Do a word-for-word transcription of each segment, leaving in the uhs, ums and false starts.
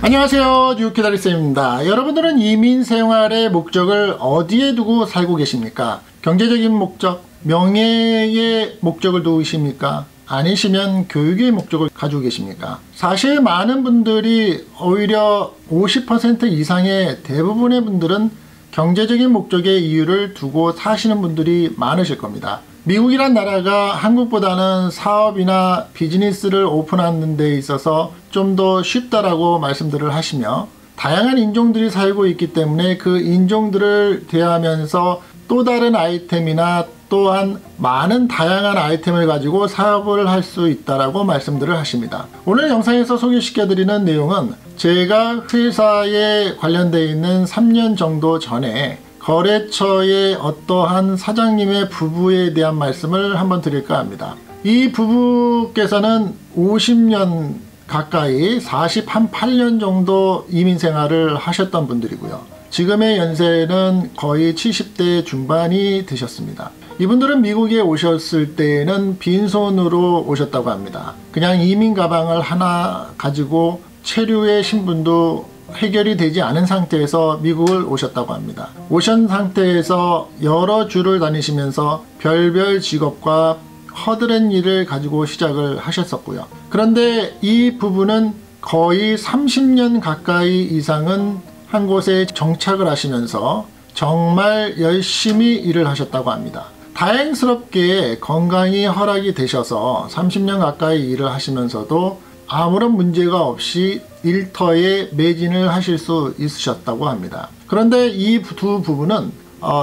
안녕하세요, 뉴욕기다리쌤입니다. 여러분들은 이민 생활의 목적을 어디에 두고 살고 계십니까? 경제적인 목적, 명예의 목적을 두십니까? 아니시면 교육의 목적을 가지고 계십니까? 사실 많은 분들이 오히려 오십 퍼센트 이상의 대부분의 분들은 경제적인 목적의 이유를 두고 사시는 분들이 많으실 겁니다. 미국이란 나라가 한국보다는 사업이나 비즈니스를 오픈하는 데 있어서 좀 더 쉽다라고 말씀들을 하시며, 다양한 인종들이 살고 있기 때문에 그 인종들을 대하면서 또 다른 아이템이나 또한 많은 다양한 아이템을 가지고 사업을 할 수 있다라고 말씀들을 하십니다. 오늘 영상에서 소개시켜드리는 내용은 제가 회사에 관련되어 있는 삼 년 정도 전에 거래처의 어떠한 사장님의 부부에 대한 말씀을 한번 드릴까 합니다. 이 부부께서는 오십 년 가까이 사십팔 년 정도 이민 생활을 하셨던 분들이고요. 지금의 연세는 거의 칠십 대 중반이 되셨습니다. 이분들은 미국에 오셨을 때에는 빈손으로 오셨다고 합니다. 그냥 이민 가방을 하나 가지고 체류의 신분도 해결이 되지 않은 상태에서 미국을 오셨다고 합니다. 오신 상태에서 여러 주를 다니시면서 별별 직업과 허드렛 일을 가지고 시작을 하셨었고요. 그런데 이 부부는 거의 삼십 년 가까이 이상은 한 곳에 정착을 하시면서 정말 열심히 일을 하셨다고 합니다. 다행스럽게 건강이 허락이 되셔서 삼십 년 가까이 일을 하시면서도 아무런 문제가 없이 일터에 매진을 하실 수 있으셨다고 합니다. 그런데 이 두 부부는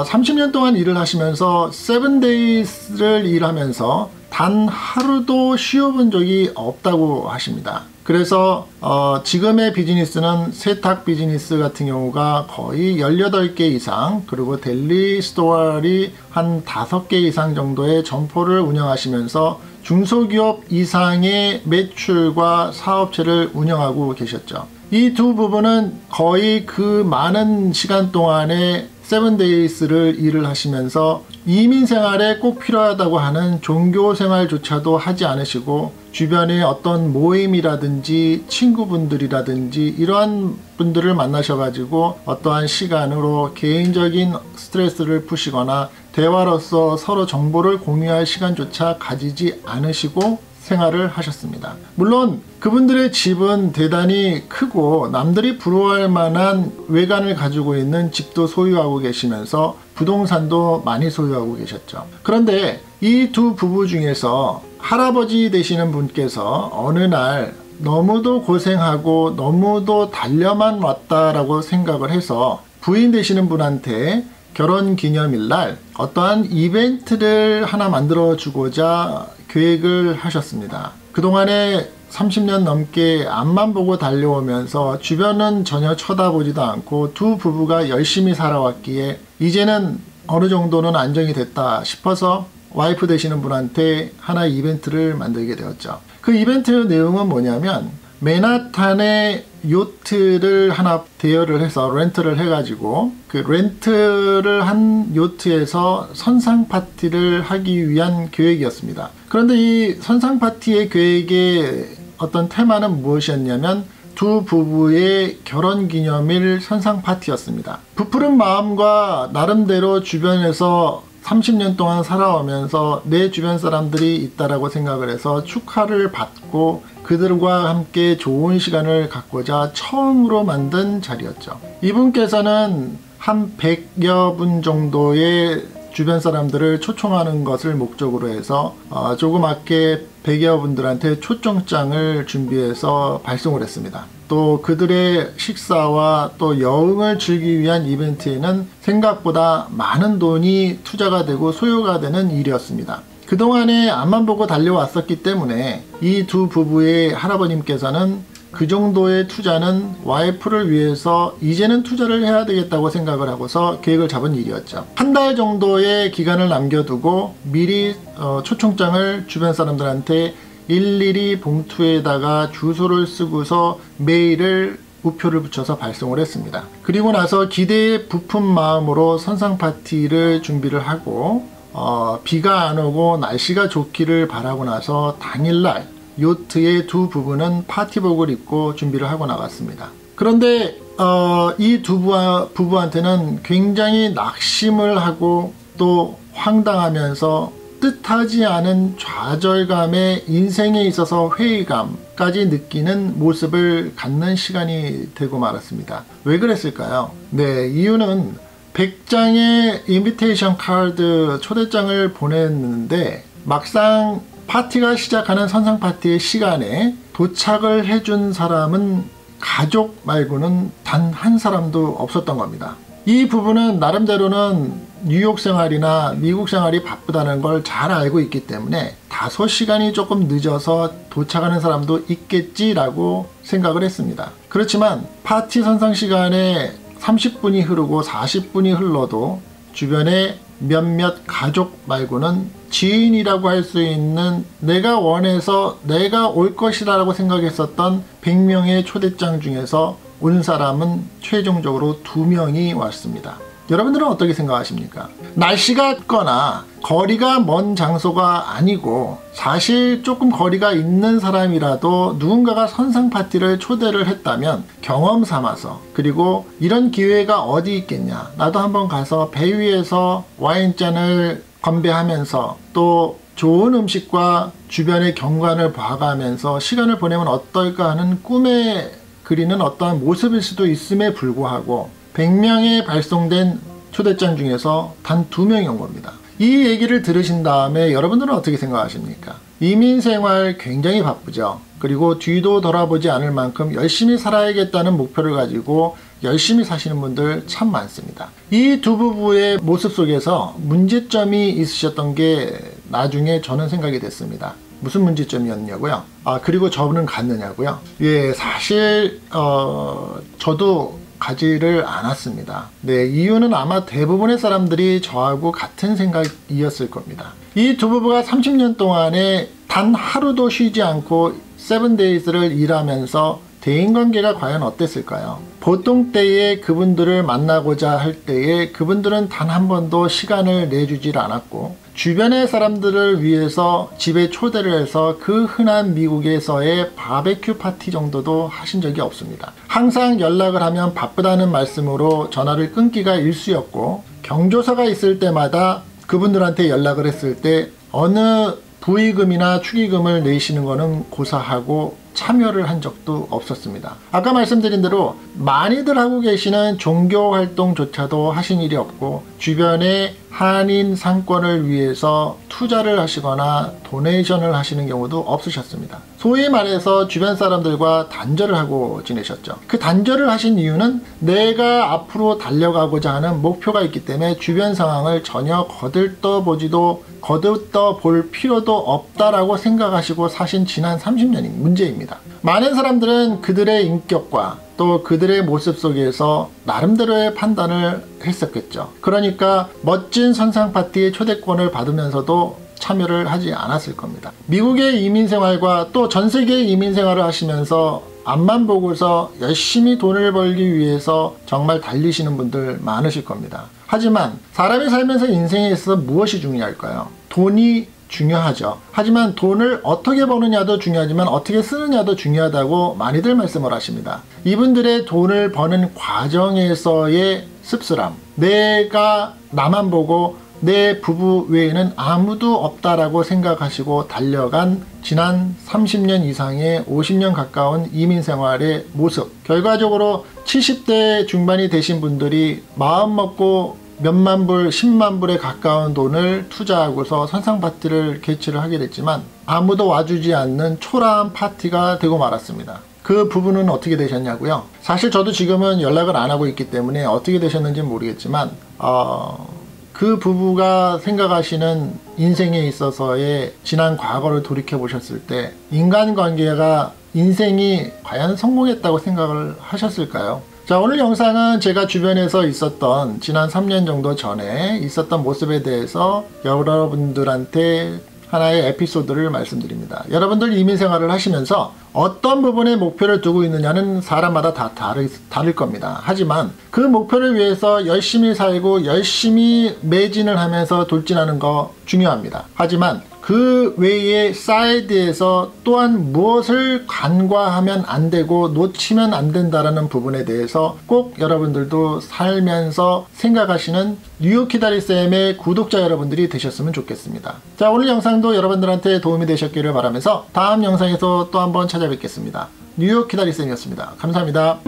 삼십 년 동안 일을 하시면서 세븐 데이즈를 일하면서 단 하루도 쉬어본 적이 없다고 하십니다. 그래서 어, 지금의 비즈니스는 세탁 비즈니스 같은 경우가 거의 열여덟 개 이상, 그리고 델리 스토어리 한 다섯 개 이상 정도의 점포를 운영하시면서 중소기업 이상의 매출과 사업체를 운영하고 계셨죠. 이 두 부부는 거의 그 많은 시간 동안에 세븐 데이즈를 일을 하시면서 이민 생활에 꼭 필요하다고 하는 종교 생활조차도 하지 않으시고, 주변에 어떤 모임이라든지 친구분들이라든지 이러한 분들을 만나셔가지고 어떠한 시간으로 개인적인 스트레스를 푸시거나 대화로서 서로 정보를 공유할 시간조차 가지지 않으시고 생활을 하셨습니다. 물론 그분들의 집은 대단히 크고 남들이 부러워할 만한 외관을 가지고 있는 집도 소유하고 계시면서 부동산도 많이 소유하고 계셨죠. 그런데 이 두 부부 중에서 할아버지 되시는 분께서 어느 날 너무도 고생하고 너무도 달려만 왔다라고 생각을 해서 부인 되시는 분한테 결혼기념일날 어떠한 이벤트를 하나 만들어 주고자 계획을 하셨습니다. 그동안에 삼십 년 넘게 앞만 보고 달려오면서 주변은 전혀 쳐다보지도 않고 두 부부가 열심히 살아왔기에 이제는 어느 정도는 안정이 됐다 싶어서 와이프 되시는 분한테 하나의 이벤트를 만들게 되었죠. 그 이벤트 내용은 뭐냐면, 맨하탄의 요트를 하나 대여를 해서 렌트를 해가지고 그 렌트를 한 요트에서 선상 파티를 하기 위한 계획이었습니다. 그런데 이 선상 파티의 계획의 어떤 테마는 무엇이었냐면 두 부부의 결혼기념일 선상 파티였습니다. 부풀은 마음과 나름대로 주변에서 삼십 년 동안 살아오면서 내 주변 사람들이 있다라고 생각을 해서 축하를 받고 그들과 함께 좋은 시간을 갖고자 처음으로 만든 자리였죠. 이분께서는 한 백여 분 정도의 주변 사람들을 초청하는 것을 목적으로 해서 어, 조그맣게 백여 분들한테 초청장을 준비해서 발송을 했습니다. 또 그들의 식사와 또 여흥을 즐기기 위한 이벤트에는 생각보다 많은 돈이 투자가 되고 소요가 되는 일이었습니다. 그동안에 앞만 보고 달려왔었기 때문에 이 두 부부의 할아버님께서는 그 정도의 투자는 와이프를 위해서 이제는 투자를 해야 되겠다고 생각을 하고서 계획을 잡은 일이었죠. 한 달 정도의 기간을 남겨두고 미리 어, 초청장을 주변 사람들한테 일일이 봉투에다가 주소를 쓰고서 메일을 우표를 붙여서 발송을 했습니다. 그리고 나서 기대에 부푼 마음으로 선상 파티를 준비를 하고 어, 비가 안 오고 날씨가 좋기를 바라고 나서 당일날 요트의 두 부부는 파티복을 입고 준비를 하고 나갔습니다. 그런데 어, 이 두 부부한테는 굉장히 낙심을 하고 또 황당하면서 뜻하지 않은 좌절감에 인생에 있어서 회의감까지 느끼는 모습을 갖는 시간이 되고 말았습니다. 왜 그랬을까요? 네, 이유는 백 장의 인비테이션 카드 초대장을 보냈는데 막상 파티가 시작하는 선상 파티의 시간에 도착을 해준 사람은 가족 말고는 단 한 사람도 없었던 겁니다. 이 부분은 나름대로는 뉴욕 생활이나 미국 생활이 바쁘다는 걸 잘 알고 있기 때문에 다소 시간이 조금 늦어서 도착하는 사람도 있겠지라고 생각을 했습니다. 그렇지만 파티 선상 시간에 삼십 분이 흐르고 사십 분이 흘러도 주변에 몇몇 가족 말고는 지인이라고 할 수 있는 내가 원해서 내가 올 것이다 라고 생각했었던 백 명의 초대장 중에서 온 사람은 최종적으로 두 명이 왔습니다. 여러분들은 어떻게 생각하십니까? 날씨가 춥거나 거리가 먼 장소가 아니고 사실 조금 거리가 있는 사람이라도 누군가가 선상 파티를 초대를 했다면 경험 삼아서, 그리고 이런 기회가 어디 있겠냐, 나도 한번 가서 배 위에서 와인잔을 건배하면서 또 좋은 음식과 주변의 경관을 봐가면서 시간을 보내면 어떨까 하는 꿈에 그리는 어떠한 모습일 수도 있음에 불구하고 백 명에 발송된 초대장 중에서 단 두 명이 온 겁니다. 이 얘기를 들으신 다음에 여러분들은 어떻게 생각하십니까? 이민 생활 굉장히 바쁘죠. 그리고 뒤도 돌아보지 않을 만큼 열심히 살아야겠다는 목표를 가지고 열심히 사시는 분들 참 많습니다. 이 두 부부의 모습 속에서 문제점이 있으셨던 게 나중에 저는 생각이 됐습니다. 무슨 문제점이었냐고요? 아, 그리고 저는 갔느냐고요? 예, 사실 어, 저도 가지를 않았습니다. 네, 이유는 아마 대부분의 사람들이 저하고 같은 생각이었을 겁니다. 이 두 부부가 삼십 년 동안에 단 하루도 쉬지 않고 세븐 데이즈를 일하면서 대인관계가 과연 어땠을까요? 보통 때에 그분들을 만나고자 할 때에 그분들은 단 한 번도 시간을 내주질 않았고 주변의 사람들을 위해서 집에 초대를 해서 그 흔한 미국에서의 바베큐 파티 정도도 하신 적이 없습니다. 항상 연락을 하면 바쁘다는 말씀으로 전화를 끊기가 일쑤였고 경조사가 있을 때마다 그분들한테 연락을 했을 때 어느 부의금이나 축의금을 내시는 거는 고사하고 참여를 한 적도 없었습니다. 아까 말씀드린 대로 많이들 하고 계시는 종교활동조차도 하신 일이 없고 주변에 한인 상권을 위해서 투자를 하시거나 도네이션을 하시는 경우도 없으셨습니다. 소위 말해서 주변 사람들과 단절을 하고 지내셨죠. 그 단절을 하신 이유는 내가 앞으로 달려가고자 하는 목표가 있기 때문에 주변 상황을 전혀 거들떠보지도 거듭떠 볼 필요도 없다라고 생각하시고 사신 지난 삼십 년이 문제입니다. 많은 사람들은 그들의 인격과 또 그들의 모습 속에서 나름대로의 판단을 했었겠죠. 그러니까 멋진 선상 파티의 초대권을 받으면서도 참여를 하지 않았을 겁니다. 미국의 이민 생활과 또 전 세계의 이민 생활을 하시면서 앞만 보고서 열심히 돈을 벌기 위해서 정말 달리시는 분들 많으실 겁니다. 하지만 사람이 살면서 인생에 있어서 무엇이 중요할까요? 돈이 중요하죠. 하지만 돈을 어떻게 버느냐도 중요하지만 어떻게 쓰느냐도 중요하다고 많이들 말씀을 하십니다. 이분들의 돈을 버는 과정에서의 씁쓸함, 내가 나만 보고 내 부부 외에는 아무도 없다라고 생각하시고 달려간 지난 삼십 년 이상의 오십 년 가까운 이민 생활의 모습, 결과적으로 칠십 대 중반이 되신 분들이 마음먹고 몇만 불, 십만 불에 가까운 돈을 투자하고서 선상 파티를 개최를 하게 됐지만 아무도 와주지 않는 초라한 파티가 되고 말았습니다. 그 부분은 어떻게 되셨냐고요? 사실 저도 지금은 연락을 안 하고 있기 때문에 어떻게 되셨는지는 모르겠지만 어... 그 부부가 생각하시는 인생에 있어서의 지난 과거를 돌이켜 보셨을 때 인간관계가 인생이 과연 성공했다고 생각을 하셨을까요? 자, 오늘 영상은 제가 주변에서 있었던 지난 삼 년 정도 전에 있었던 모습에 대해서 여러분들한테 하나의 에피소드를 말씀드립니다. 여러분들 이민 생활을 하시면서 어떤 부분에 목표를 두고 있느냐는 사람마다 다 다르, 다를 겁니다. 하지만 그 목표를 위해서 열심히 살고 열심히 매진을 하면서 돌진하는 거 중요합니다. 하지만 그 외에 사이드에서 또한 무엇을 간과하면 안 되고 놓치면 안 된다라는 부분에 대해서 꼭 여러분들도 살면서 생각하시는 뉴욕키다리쌤의 구독자 여러분들이 되셨으면 좋겠습니다. 자, 오늘 영상도 여러분들한테 도움이 되셨기를 바라면서 다음 영상에서 또 한번 찾아뵙겠습니다. 뉴욕키다리쌤이었습니다. 감사합니다.